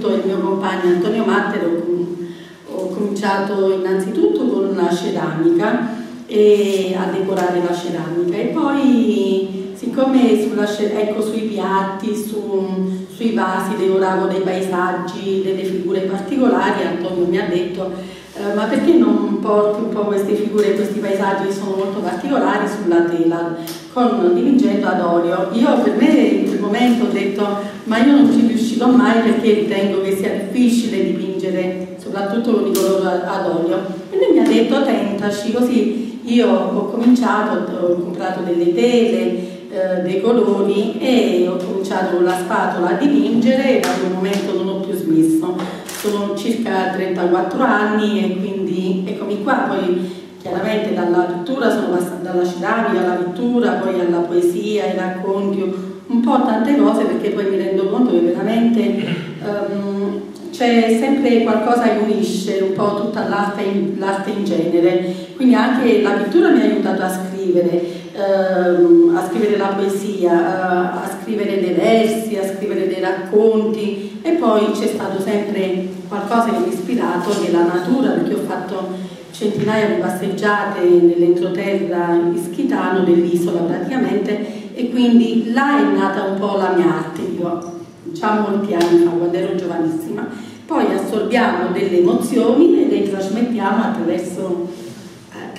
Il mio compagno Antonio Matera, ho cominciato innanzitutto con la ceramica e a decorare la ceramica e poi siccome sui piatti, sui vasi decoravo dei paesaggi, delle figure particolari, Antonio mi ha detto ma perché non porti un po' queste figure, questi paesaggi che sono molto particolari sulla tela, dipingendo ad olio. Io per me in quel momento ho detto ma io non ci riuscirò mai perché ritengo che sia difficile dipingere soprattutto con i colori ad olio, e lui mi ha detto tentaci, così io ho cominciato, ho comprato delle tele, dei colori e ho cominciato con la spatola a dipingere e da quel momento non ho più smesso. Sono circa 34 anni e quindi eccomi qua. Poi chiaramente dalla pittura sono passata, dalla ceramica alla pittura, poi alla poesia, ai racconti, un po' tante cose, perché poi mi rendo conto che veramente c'è sempre qualcosa che unisce un po' tutta l'arte in genere. Quindi anche la pittura mi ha aiutato a scrivere la poesia, a scrivere dei versi, a scrivere dei racconti, e poi c'è stato sempre qualcosa che mi ha ispirato, che è la natura, perché ho fatto centinaia di passeggiate nell'entroterra ischitano dell'isola praticamente, e quindi là è nata un po' la mia arte, già molti anni fa, quando ero giovanissima. Poi assorbiamo delle emozioni e le trasmettiamo attraverso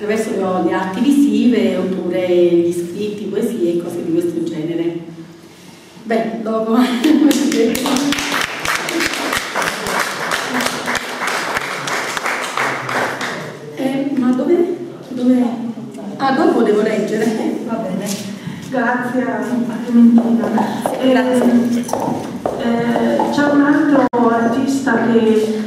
le arti visive oppure gli scritti, poesie e cose di questo genere. Beh, dopo... Ah, dopo devo leggere. Va bene. Grazie a Clementina. C'è un altro artista che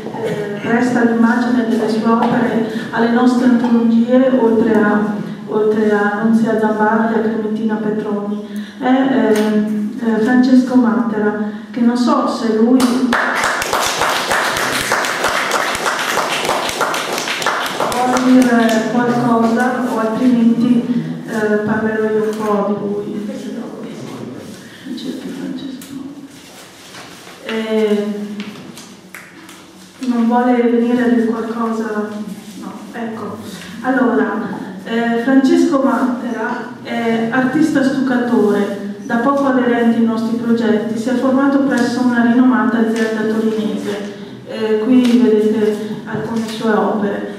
resta l'immagine delle sue opere alle nostre antologie, oltre a Nunzia Zambardi e a Clementina Petroni. È Francesco Matera, che non so se lui... dire qualcosa, o altrimenti parlerò io un po' di lui. Non vuole venire a dire qualcosa? No, ecco. Allora, Francesco Matera è artista stuccatore, da poco aderente ai nostri progetti, si è formato presso una rinomata azienda torinese. Qui vedete alcune sue opere.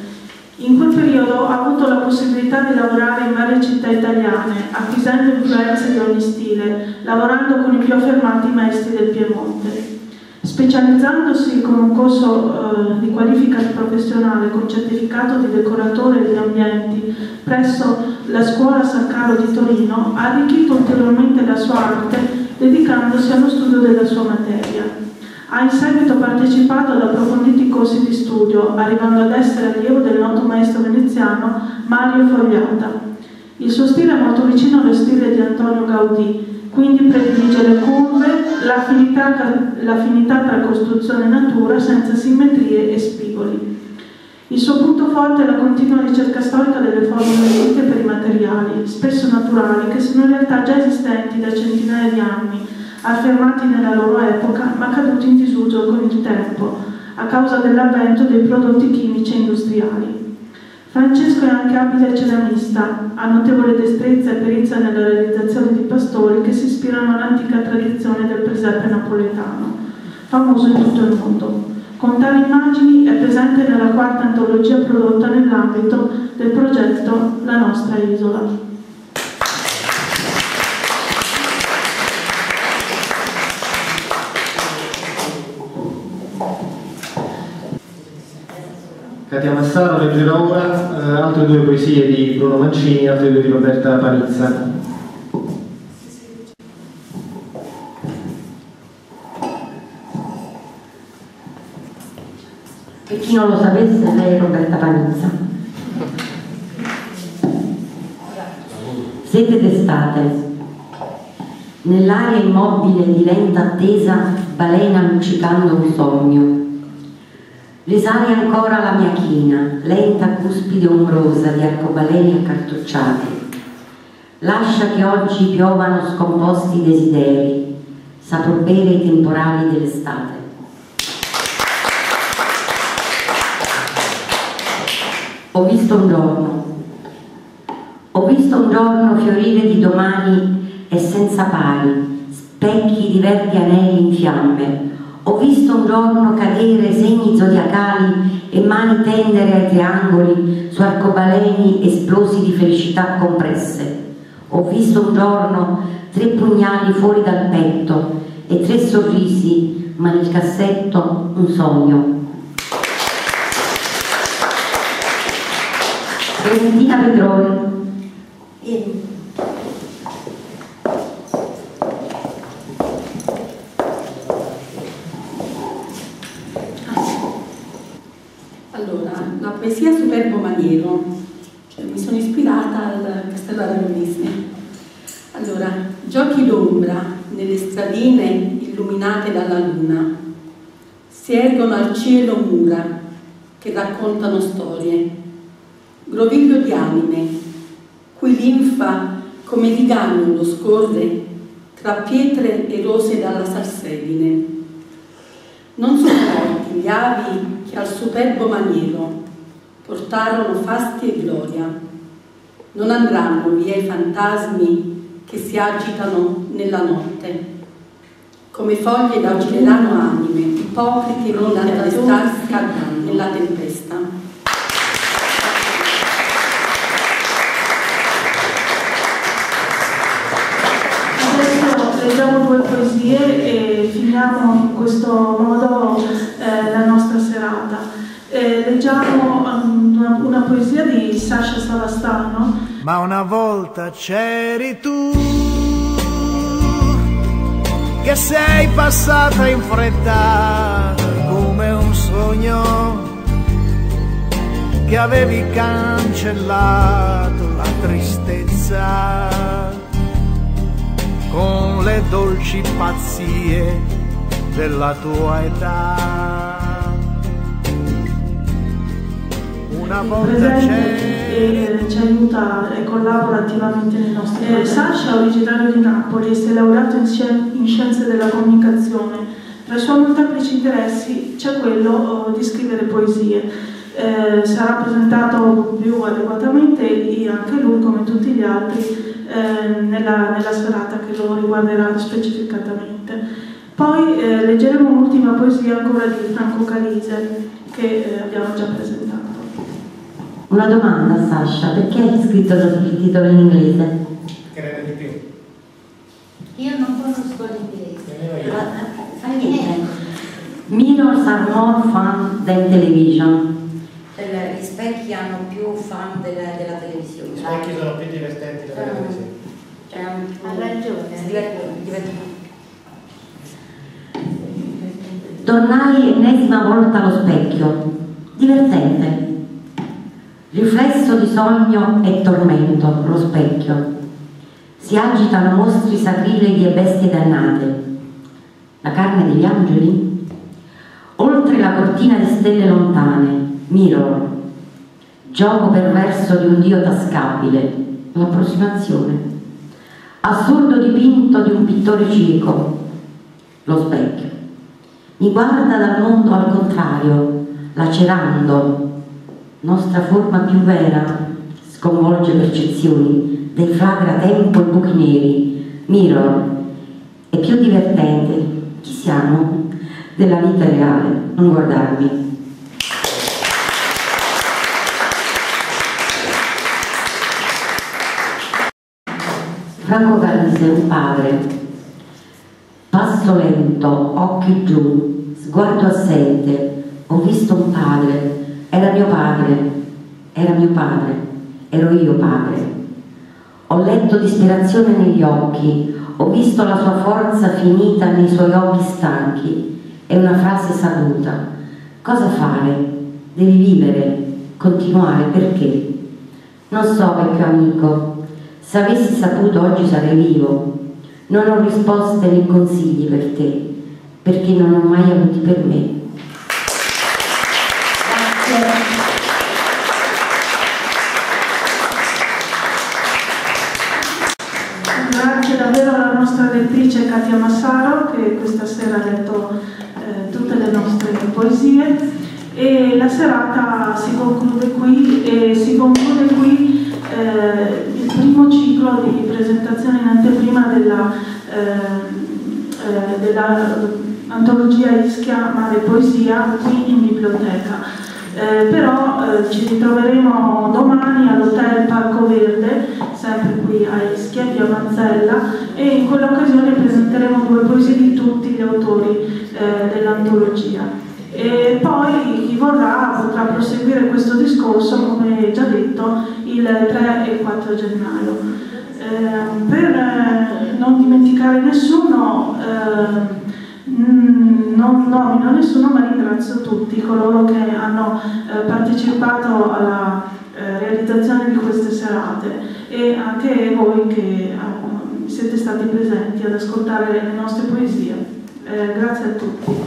In quel periodo ha avuto la possibilità di lavorare in varie città italiane, acquisendo influenze di ogni stile, lavorando con i più affermati maestri del Piemonte. Specializzandosi con un corso di qualifica professionale con certificato di decoratore degli ambienti presso la Scuola San Carlo di Torino, ha arricchito ulteriormente la sua arte dedicandosi allo studio della sua materia. Ha in seguito partecipato ad approfonditi corsi di studio, arrivando ad essere allievo del noto maestro veneziano Mario Fogliata. Il suo stile è molto vicino allo stile di Antonio Gaudì, quindi predilige le curve, l'affinità tra costruzione e natura senza simmetrie e spigoli. Il suo punto forte è la continua ricerca storica delle formule antiche per i materiali, spesso naturali, che sono in realtà già esistenti da centinaia di anni, affermati nella loro epoca ma caduti in disuso con il tempo a causa dell'avvento dei prodotti chimici e industriali. Francesco è anche abile ceramista, ha notevole destrezza e perizia nella realizzazione di pastori che si ispirano all'antica tradizione del presepe napoletano, famoso in tutto il mondo. Con tali immagini è presente nella quarta antologia prodotta nell'ambito del progetto La Nostra Isola. Katia Massaro leggerà ora altre due poesie di Bruno Mancini e altre due di Roberta Panizza. E chi non lo sapesse, lei è Roberta Panizza. Siete d'estate. Nell'aria immobile di lenta attesa balena luccicando un sogno. L'esale ancora la mia china, lenta cuspide ombrosa di arcobaleni accartocciati. Lascia che oggi piovano scomposti desideri, saprò bere i temporali dell'estate. Ho visto un giorno fiorire di domani e senza pari, specchi di verdi anelli in fiamme. Ho visto un giorno cadere segni zodiacali e mani tendere ai triangoli su arcobaleni esplosi di felicità compresse. Ho visto un giorno 3 pugnali fuori dal petto e 3 sorrisi, ma nel cassetto un sogno. Clementina Petroni. Poesia Superbo Maniero, mi sono ispirata al Castello Disney. Allora, giochi l'ombra nelle stradine illuminate dalla luna, si ergono al cielo mura che raccontano storie, groviglio di anime, cui l'infa come rigagnolo scorre tra pietre erose dalla salsedine. Non sono morti gli avi che al superbo maniero portarono fasti e gloria. Non andranno via i fantasmi che si agitano nella notte. Come foglie da gireranno anime, ipocriti non addestrasca nella tempesta. Adesso leggiamo 2 poesie e finiamo in questo modo la nostra serata. Leggiamo una poesia di Sacha Savastano ma una volta c'eri tu, che sei passata in fretta come un sogno, che avevi cancellato la tristezza con le dolci pazzie della tua età. Una volta c'è, ci aiuta e collabora attivamente nei nostri progetti. Sacha, originario di Napoli, si è laureato in scienze della comunicazione. Tra i suoi molteplici interessi c'è quello di scrivere poesie. Sarà presentato più adeguatamente anche lui, come tutti gli altri, nella serata che lo riguarderà specificatamente. Poi leggeremo un'ultima poesia ancora di Franco Calise, che abbiamo già presentato. Una domanda, Sacha, perché hai scritto il titolo in inglese? Credo di più. Io non conosco l'inglese. Mirrors are more fun than television. Gli specchi hanno più fan della televisione. Gli specchi sono più divertenti della televisione. Ha ragione. Tornai ennesima volta allo specchio, divertente. Riflesso di sogno e tormento, lo specchio. Si agitano mostri sacrilegi e bestie dannate. La carne degli angeli? Oltre la cortina di stelle lontane. Mirror, gioco perverso di un dio tascabile, l'approssimazione, assurdo dipinto di un pittore cieco, lo specchio, mi guarda dal mondo al contrario, lacerando, nostra forma più vera, sconvolge percezioni, deflagra tempo e buchi neri, mirror, è più divertente, chi siamo, della vita reale, non guardarmi. Franco Calise, un padre, passo lento, occhi giù, sguardo assente, ho visto un padre, era mio padre, ero io padre. Ho letto disperazione negli occhi, ho visto la sua forza finita nei suoi occhi stanchi, è una frase saluta, cosa fare? Devi vivere, continuare, perché? Non so, vecchio amico. Se avessi saputo oggi sarei vivo, non ho risposte né consigli per te, perché non ho mai avuti per me. Grazie. Grazie davvero alla nostra lettrice Katia Massaro, che questa sera ha letto tutte le nostre poesie, e la serata si conclude qui il primo ciclo di presentazione in anteprima della antologia Ischia, Mare e Poesia, qui in biblioteca. Però ci ritroveremo domani all'Hotel Parco Verde, sempre qui a Ischia, via Mazzella, e in quell'occasione presenteremo due poesie di tutti gli autori dell'antologia. E poi chi vorrà potrà proseguire questo discorso, come già detto, il 3 e il 4 gennaio. Per non dimenticare nessuno, non nomino nessuno, ma ringrazio tutti coloro che hanno partecipato alla realizzazione di queste serate, e anche voi che siete stati presenti ad ascoltare le nostre poesie. Grazie a tutti.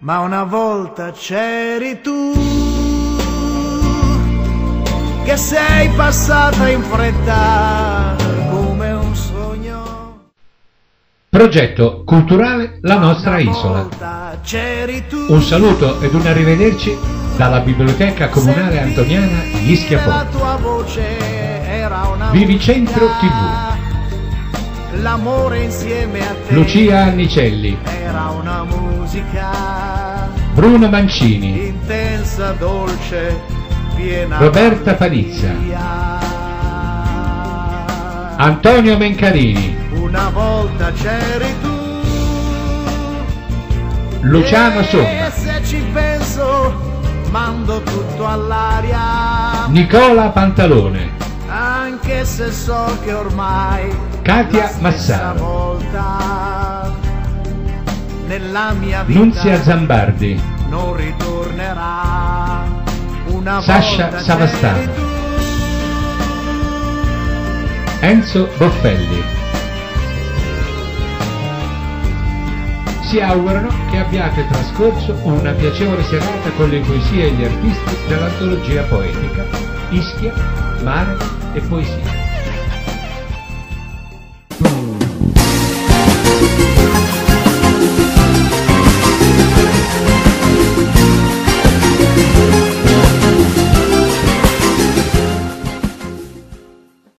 Ma una volta c'eri tu, che sei passata in fretta come un sogno. Progetto culturale La Nostra Isola. Un saluto ed un arrivederci dalla Biblioteca Comunale Antoniana di Ischia Porto. Vivi Centro TV. L'amore insieme a te. Lucia Annicelli. Era una musica. Bruno Mancini. Intensa, dolce, piena. Roberta Panizza. Antonio Mencarini. Una volta c'eri tu. Luciano Somma. E se ci penso, mando tutto all'aria. Nicola Pantalone. Anche se so che ormai. Katia Massaro. Volta, nella mia vita, Nunzia Zambardi. Non ritornerà. Una Sacha Savastano. Enzo Boffelli. Si augurano che abbiate trascorso una piacevole serata con le poesie e gli artisti dell'antologia poetica Ischia, mare e poesia.